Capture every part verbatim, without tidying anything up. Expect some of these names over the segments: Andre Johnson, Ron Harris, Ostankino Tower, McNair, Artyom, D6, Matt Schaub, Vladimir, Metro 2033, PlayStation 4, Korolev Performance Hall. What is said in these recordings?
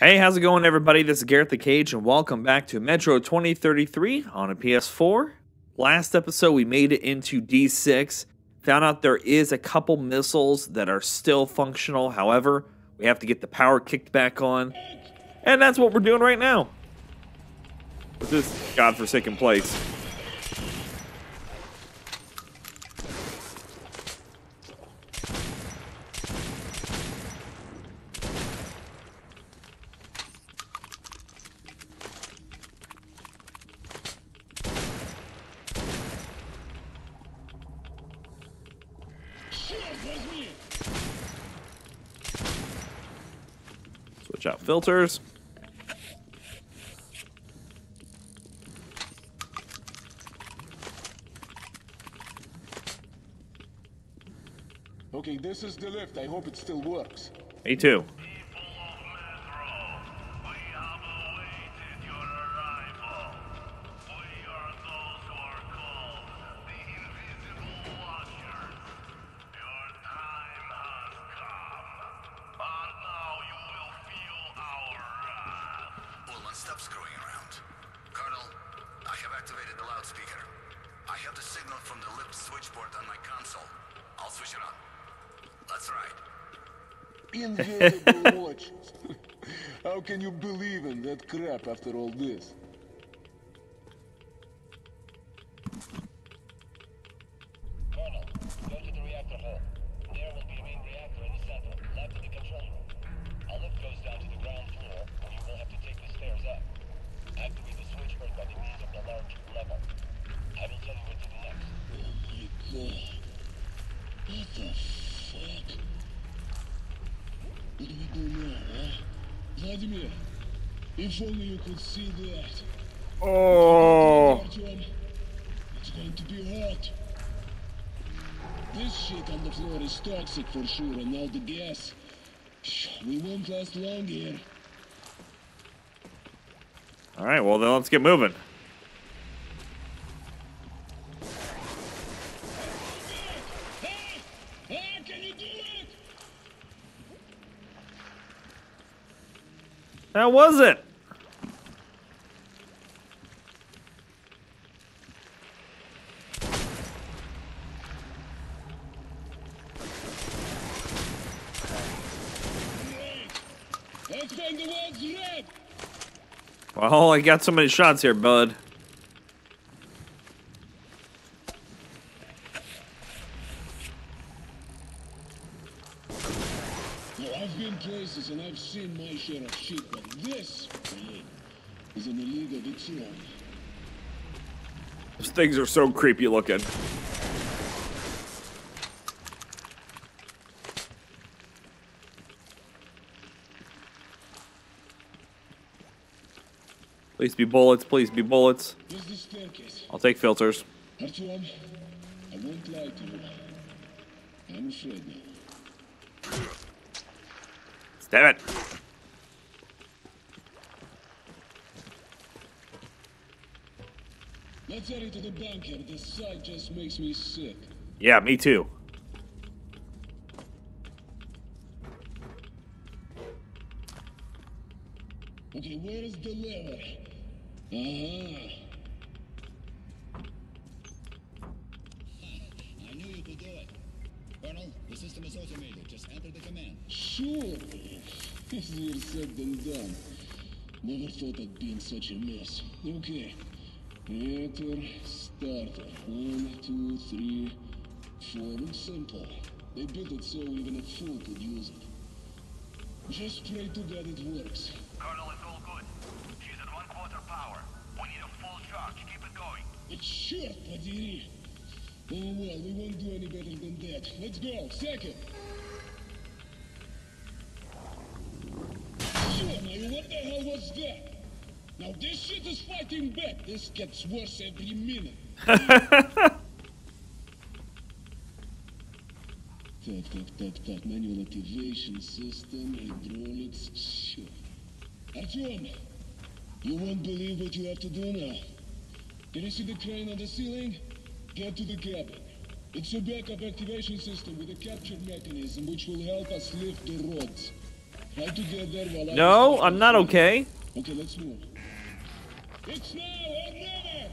Hey, how's it going, everybody? This is Garrett the Cage, and welcome back to Metro twenty thirty-three on a P S four. Last episode, we made it into D six. Found out there is a couple missiles that are still functional. However, we have to get the power kicked back on. And that's what we're doing right now. With this godforsaken place. Switch out filters. Okay, this is the lift. I hope it still works. Me too. Stop screwing around. Colonel, I have activated the loudspeaker. I have the signal from the lift switchboard on my console. I'll switch it on. Let's ride. Invisible watches. How can you believe in that crap after all this? Colonel, go to the reactor hall. There will be a main reactor in the center, left to the control room. Our lift goes down to the ground floor, and you will have to take the stairs up. Activate the switchboard by the means of the large lever. I will tell you what to do next. Oh my god. What the fuck? What do we do now, huh? Vladimir, if only you could see that. Oh. It's going to be hot. This shit on the floor is toxic for sure, and all the gas. We won't last long here. All right, well then let's get moving. Hey, hey, can you do it? That was it. Well, I got so many shots here, bud. Well, I've been places and I've seen my share of shit, but this is in the league of its own. Those things are so creepy looking. Please be bullets, please be bullets. I'll take filters. Artyom, I won't lie to you. I'm afraid now. Damn it. Let's hurry to the bunker. This side just makes me sick. Yeah, me too. Okay, where is the lever? Uh-huh. I knew you could do it. Colonel, the system is automated. Just enter the command. Sure. Easier said than done. Never thought I'd be in such a mess. Okay. Reactor starter. One, two, three, four. It's simple. They built it so even a fool could use it. Just pray to God it works. Colonel, it's all good. She's at one quarter power. We need a full charge. Keep it going. It's short, Padiri. Oh well, we won't do any better than that. Let's go. Second. Sure, now what the hell was that? Now this shit is fighting back. This gets worse every minute. Так, так, так, так. Manual activation system, hydraulics, sure. Artyom, you won't believe what you have to do now. Can you see the crane on the ceiling? Get to the cabin. It's a backup activation system with a capture mechanism which will help us lift the rods. No, I'm not okay. Okay, let's move. It's now or never.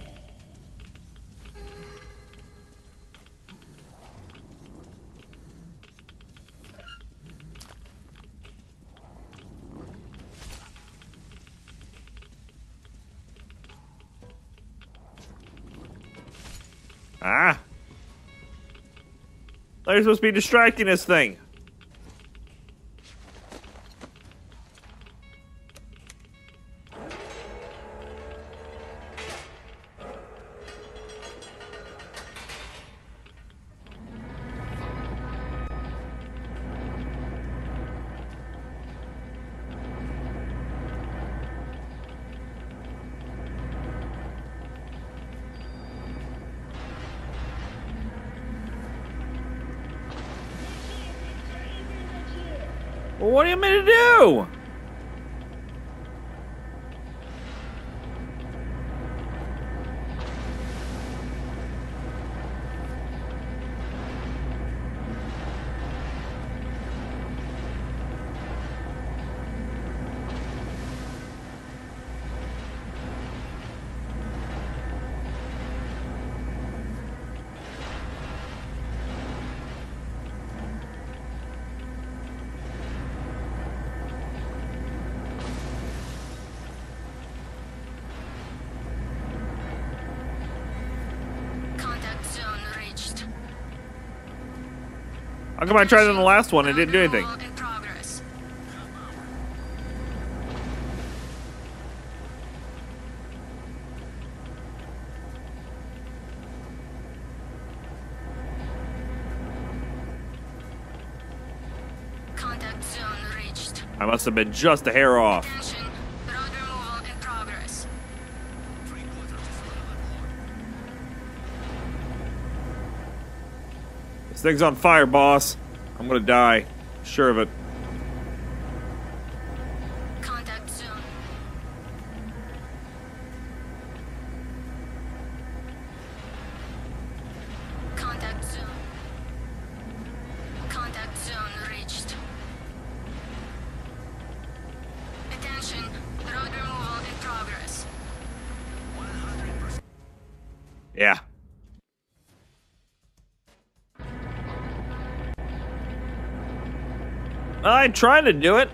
Ah. They're supposed to be distracting this thing. What do you mean to do? How come I tried it on the last one and didn't do anything? Contact zone reached. I must have been just a hair off. Thing's on fire, boss. I'm gonna die. Sure of it. Contact zone. Contact zone. Contact zone reached. Attention, road removal in progress. one hundred percent. Yeah. I tried to do it.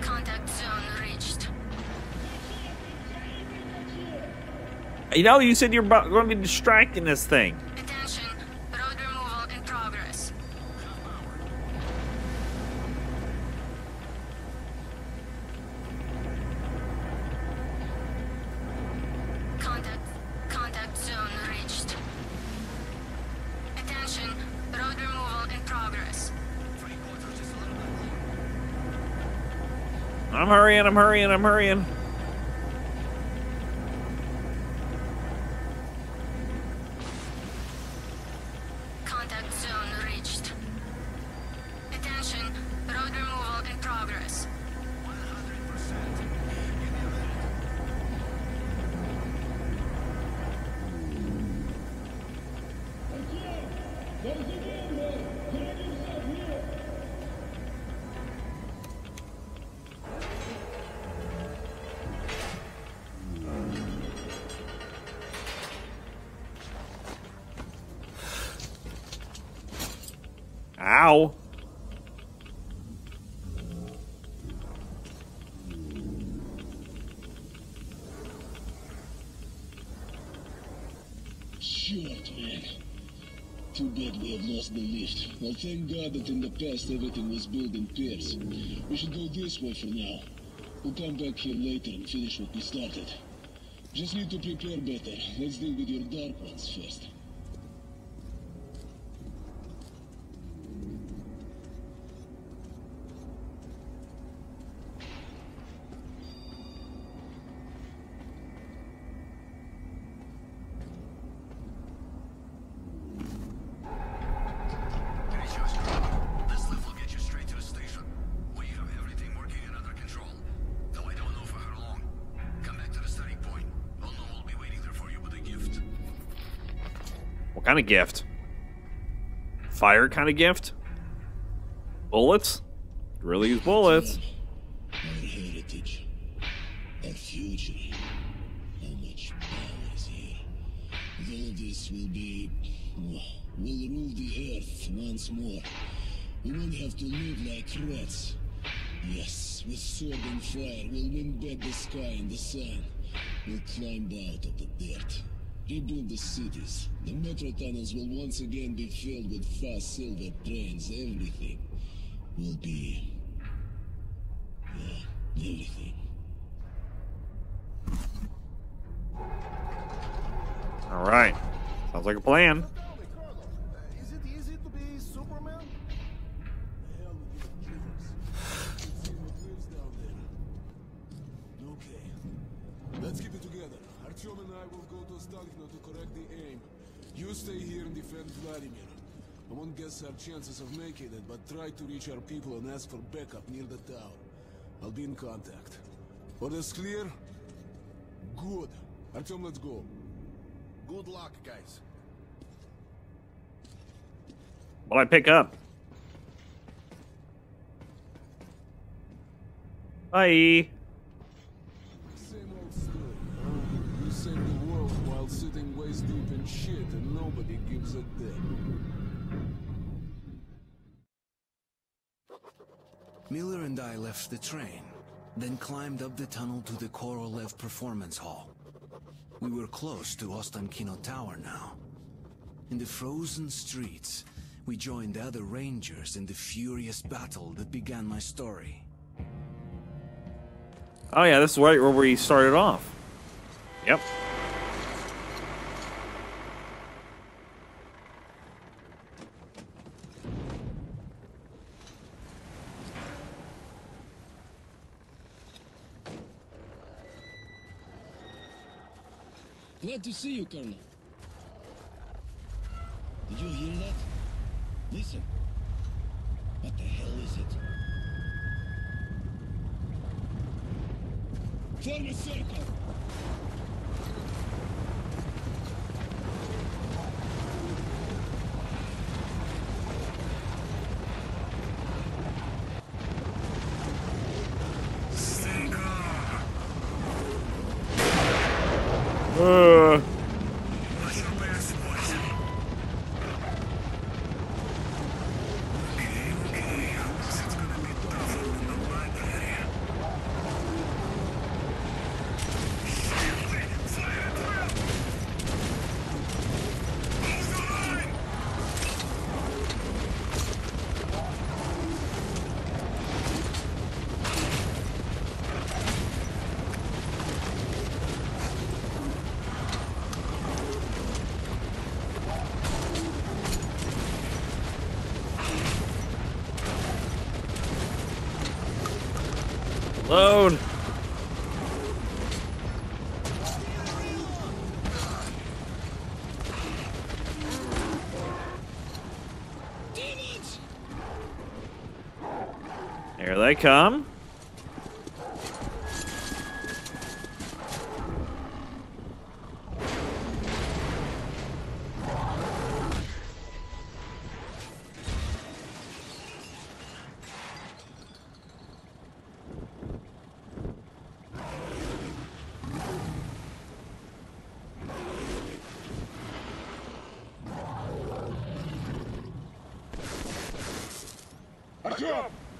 Contact zone reached. You know, you said you're going to be distracting this thing. Attention, road removal in progress. I'm hurrying, I'm hurrying, I'm hurrying. Contact zone reached. Attention, road removal in progress. Ow. Shit, man. Too bad we have lost the lift. Well, thank God that in the past everything was built in pairs. We should go this way for now. We'll come back here later and finish what we started. Just need to prepare better. Let's deal with your dark ones first. Gift. What kind of gift? Fire kind of gift? Bullets? Really use bullets. My heritage, our future, how much power is here. Though this will be, will rule the earth once more. We won't have to live like rats. Yes, with sword and fire, we'll win back the sky and the sun. We'll climb out of the dirt. Rebuild the cities. The metro tunnels will once again be filled with fast silver trains. Everything will be... yeah, everything. Alright. Sounds like a plan. Is it easy to be Superman? Okay. Let's keep it together. Artyom and I will go to Ostankino to correct the aim. You stay here and defend Vladimir. I won't guess our chances of making it, but try to reach our people and ask for backup near the tower. I'll be in contact. Orders clear? Good. Artyom, let's go. Good luck, guys. What'd I pick up? Bye. Sitting waist deep in shit and nobody gives a damn. Miller and I left the train, then climbed up the tunnel to the Korolev Performance Hall. We were close to Ostankino Tower now. In the frozen streets, we joined other rangers in the furious battle that began my story. Oh yeah, this is right where we started off. Yep. Glad to see you, Colonel. Did you hear that? Listen. What the hell is it? Form a circle! Uh. Load. Here they come.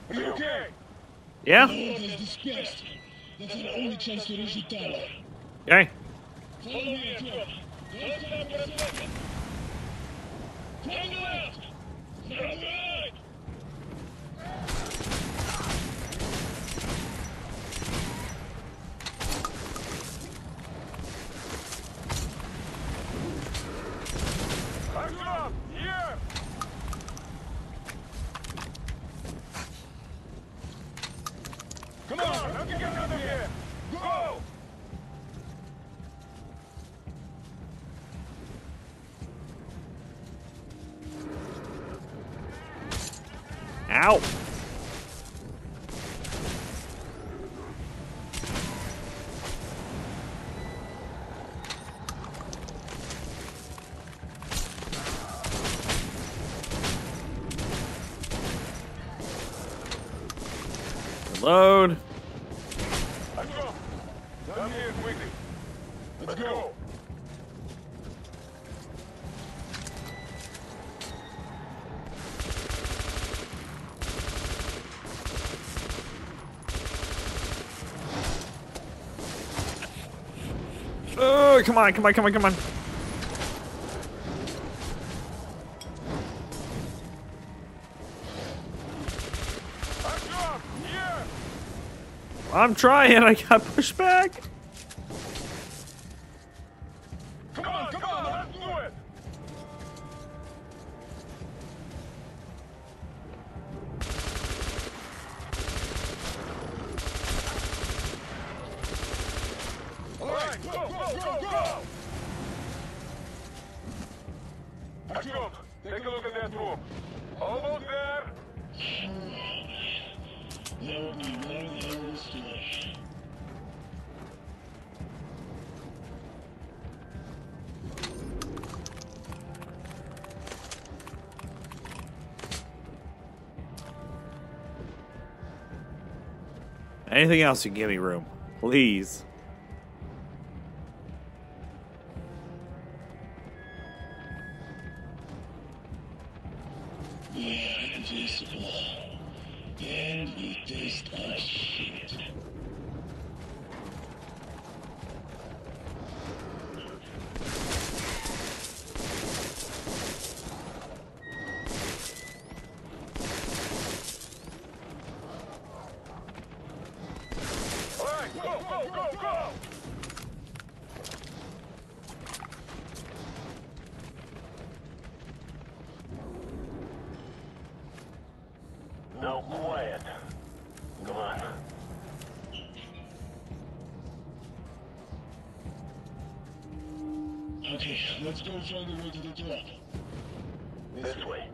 Are you okay? Yeah. Okay. Ow! Reload. Let's go. Oh, come on, come on, come on, come on. I'm trying, I got pushed back. Come on, come on, let's do it. All right, go, go, go, go. Artyom, take a look at that room. Almost there. There will be no hills left. Anything else you can give me room, please. Okay, let's go find the way to the top. This, this way.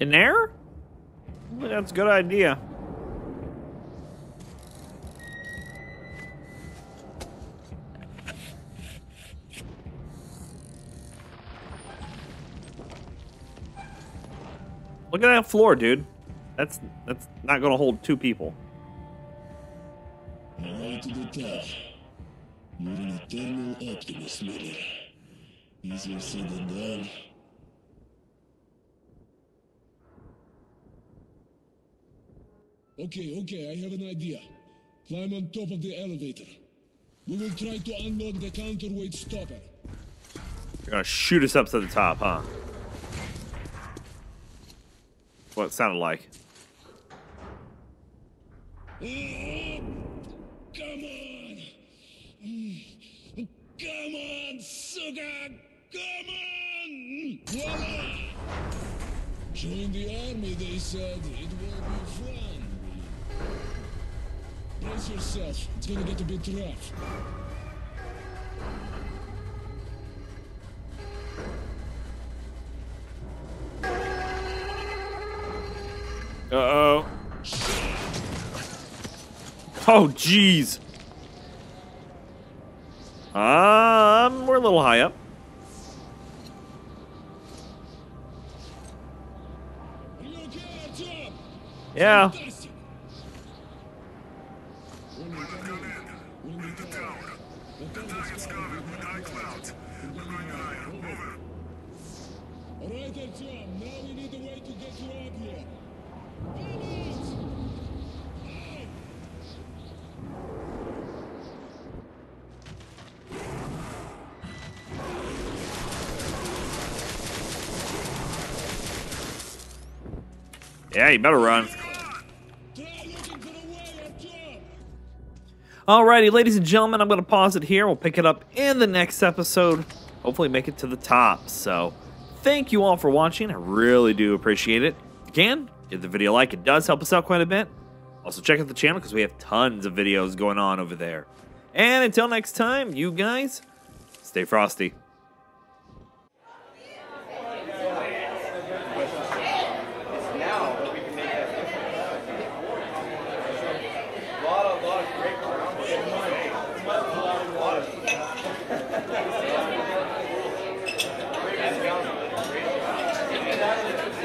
In there? That's a good idea. Look at that floor, dude. That's that's not gonna hold two people. To the top. You're an eternal optimist, leader. Easier said than done. Okay, okay, I have an idea. Climb on top of the elevator. We will try to unlock the counterweight stopper. You're gonna shoot us up to the top, huh? What it sounded like. Come on! Come on, sugar! Come on! Voila! Join the army, they said. It will be fun. Brace yourself. It's gonna get a bit rough. Uh-oh. Oh, jeez. Um, we're a little high up. Are you okay, Artyom? Yeah. Fantastic. We're in the tower. The target's covered with high clouds. We're going higher. Over. All right, Artyom. Now we need a way to get you out here. Finish! Yeah, you better run. Alrighty, ladies and gentlemen, I'm going to pause it here. We'll pick it up in the next episode. Hopefully make it to the top. So, thank you all for watching. I really do appreciate it. If you can, give the video a like. It does help us out quite a bit. Also, check out the channel because we have tons of videos going on over there. And until next time, you guys, stay frosty. Thank you.